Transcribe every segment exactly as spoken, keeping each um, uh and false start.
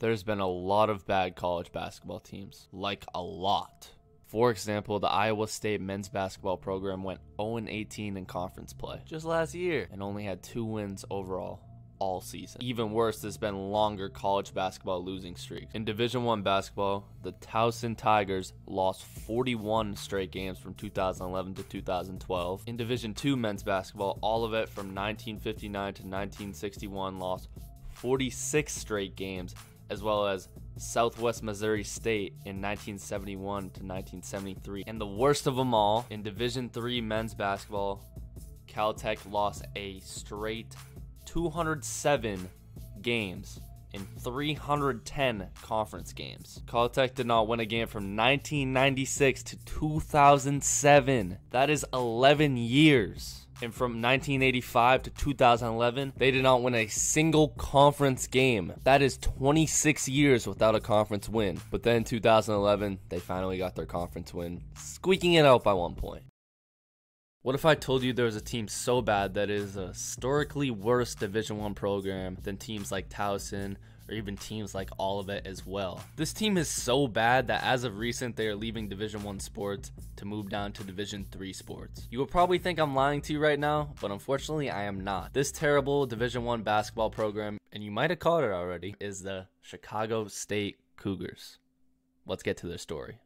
There's been a lot of bad college basketball teams, like a lot. For example, the Iowa State men's basketball program went oh and eighteen in conference play just last year and only had two wins overall all season. Even worse, there's been longer college basketball losing streaks. In Division One basketball, the Towson Tigers lost forty-one straight games from two thousand eleven to two thousand twelve. In Division Two men's basketball, Olivet from nineteen fifty-nine to nineteen sixty-one lost forty-six straight games, as well as Southwest Missouri State in nineteen seventy-one to nineteen seventy-three. And the worst of them all, in Division Three men's basketball, Caltech lost a straight two hundred seven games in three hundred ten conference games. Caltech did not win a game from nineteen ninety-six to two thousand seven. That is eleven years. And from nineteen eighty-five to two thousand eleven, they did not win a single conference game. That is twenty-six years without a conference win. But then in two thousand eleven, they finally got their conference win, squeaking it out by one point. What if I told you there was a team so bad that it is a historically worse Division One program than teams like Towson or even teams like Olivet as well? This team is so bad that as of recent, they are leaving Division One sports to move down to Division Three sports. You will probably think I'm lying to you right now, but unfortunately I am not. This terrible Division One basketball program, and you might have caught it already, is the Chicago State Cougars. Let's get to their story.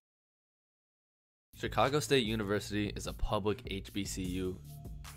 Chicago State University is a public H B C U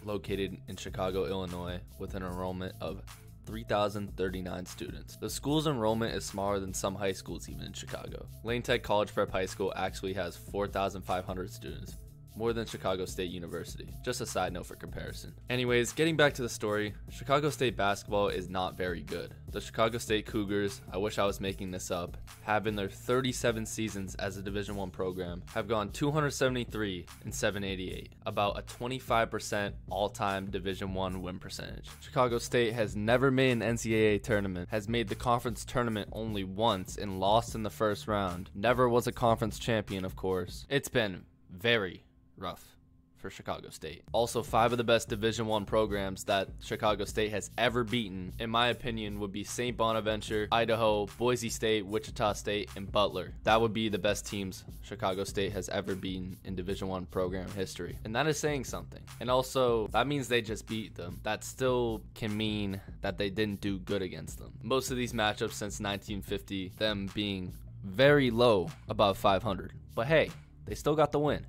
located in Chicago, Illinois, with an enrollment of three thousand thirty-nine students. The school's enrollment is smaller than some high schools even in Chicago. Lane Tech College Prep High School actually has four thousand five hundred students, more than Chicago State University. Just a side note for comparison. Anyways, getting back to the story, Chicago State basketball is not very good. The Chicago State Cougars, I wish I was making this up, have in their thirty-seven seasons as a Division One program, have gone two hundred seventy-three and seven eighty-eight, about a twenty-five percent all-time Division One win percentage. Chicago State has never made an N C double A tournament, has made the conference tournament only once and lost in the first round, never was a conference champion of course. It's been very rough for Chicago State. Also, five of the best Division One programs that Chicago State has ever beaten, in my opinion, would be Saint Bonaventure, Idaho, Boise State, Wichita State, and Butler. That would be the best teams Chicago State has ever beaten in Division One program history. And that is saying something. And also, that means they just beat them. That still can mean that they didn't do good against them. Most of these matchups since nineteen fifty, them being very low, above five hundred. But hey, they still got the win.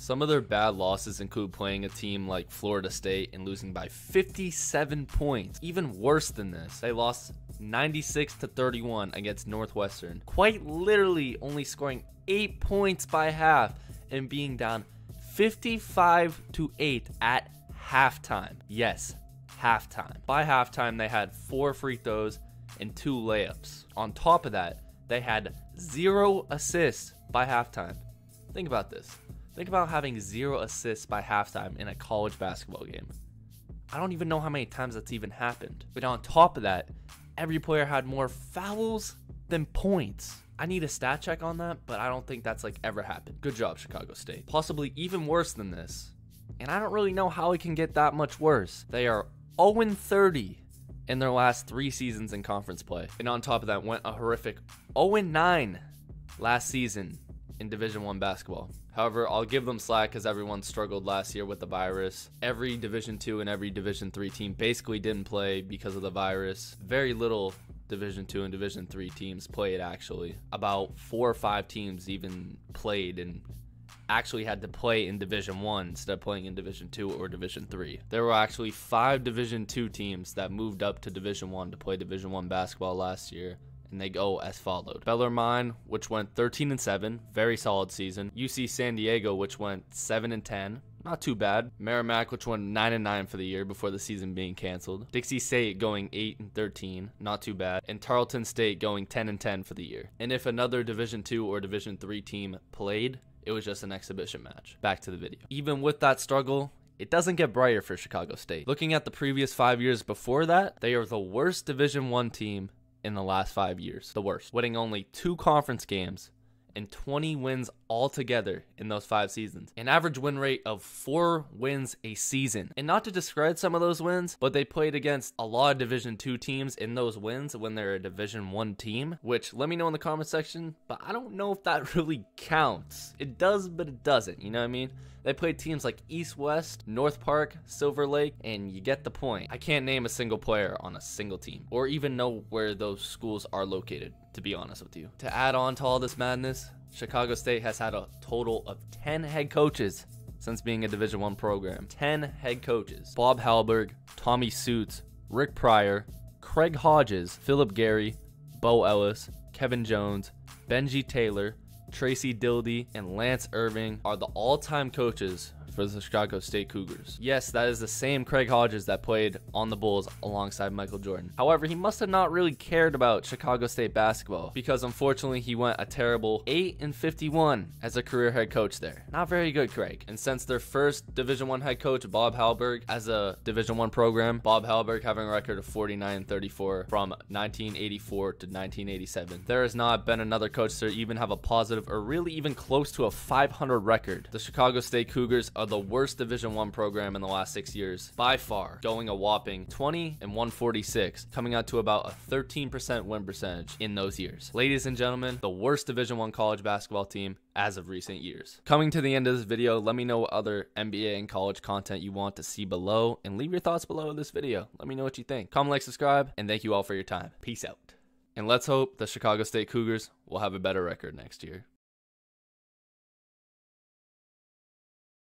Some of their bad losses include playing a team like Florida State and losing by fifty-seven points. Even worse than this, they lost ninety-six to thirty-one against Northwestern, quite literally only scoring eight points by half and being down fifty-five to eight at halftime. Yes, halftime. By halftime, they had four free throws and two layups. On top of that, they had zero assists by halftime. Think about this. Think about having zero assists by halftime in a college basketball game. I don't even know how many times that's even happened. But on top of that, every player had more fouls than points. I need a stat check on that, but I don't think that's like ever happened. Good job, Chicago State. Possibly even worse than this, and I don't really know how it can get that much worse. They are oh and thirty in their last three seasons in conference play. And on top of that went a horrific oh and nine last season in Division One basketball. However, I'll give them slack because everyone struggled last year with the virus. Every Division Two and every Division Three team basically didn't play because of the virus. Very little Division Two and Division Three teams played actually. About four or five teams even played and actually had to play in Division One instead of playing in Division Two or Division Three. There were actually five Division Two teams that moved up to Division One to play Division One basketball last year. And they go as followed. Bellarmine, which went thirteen and seven, very solid season. U C San Diego, which went seven and ten, not too bad. Merrimack, which went nine and nine for the year before the season being canceled. Dixie State going eight and thirteen, not too bad. And Tarleton State going ten and ten for the year. And if another Division Two or Division Three team played, it was just an exhibition match. Back to the video. Even with that struggle, it doesn't get brighter for Chicago State. Looking at the previous five years before that, they are the worst Division One team in the last five years, the worst, winning only two conference games and twenty wins altogether in those five seasons. An average win rate of four wins a season. And not to discredit some of those wins, but they played against a lot of Division two teams in those wins when they're a Division one team, which let me know in the comment section, but I don't know if that really counts. It does, but it doesn't, you know what I mean? They played teams like East-West, North Park, Silver Lake, and you get the point. I can't name a single player on a single team, or even know where those schools are located, to be honest with you. To add on to all this madness, Chicago State has had a total of ten head coaches since being a Division one program. ten head coaches. Bob Halberg, Tommy Suits, Rick Pryor, Craig Hodges, Philip Gary, Bo Ellis, Kevin Jones, Benji Taylor, Tracy Dildy, and Lance Irving are the all-time coaches for the Chicago State Cougars. Yes, that is the same Craig Hodges that played on the Bulls alongside Michael Jordan. However, he must have not really cared about Chicago State basketball because unfortunately he went a terrible eight and fifty-one as a career head coach there. Not very good, Craig. And since their first Division one head coach, Bob Halberg, as a Division one program, Bob Halberg having a record of forty-nine and thirty-four from nineteen eighty-four to nineteen eighty-seven. There has not been another coach to even have a positive or really even close to a five hundred record. The Chicago State Cougars are the worst Division one program in the last six years by far, going a whopping twenty and one forty-six, coming out to about a thirteen percent win percentage in those years. Ladies and gentlemen, the worst Division one college basketball team as of recent years. Coming to the end of this video, let me know what other N B A and college content you want to see below, and leave your thoughts below this video. Let me know what you think. Comment, like, subscribe, and thank you all for your time. Peace out. And let's hope the Chicago State Cougars will have a better record next year.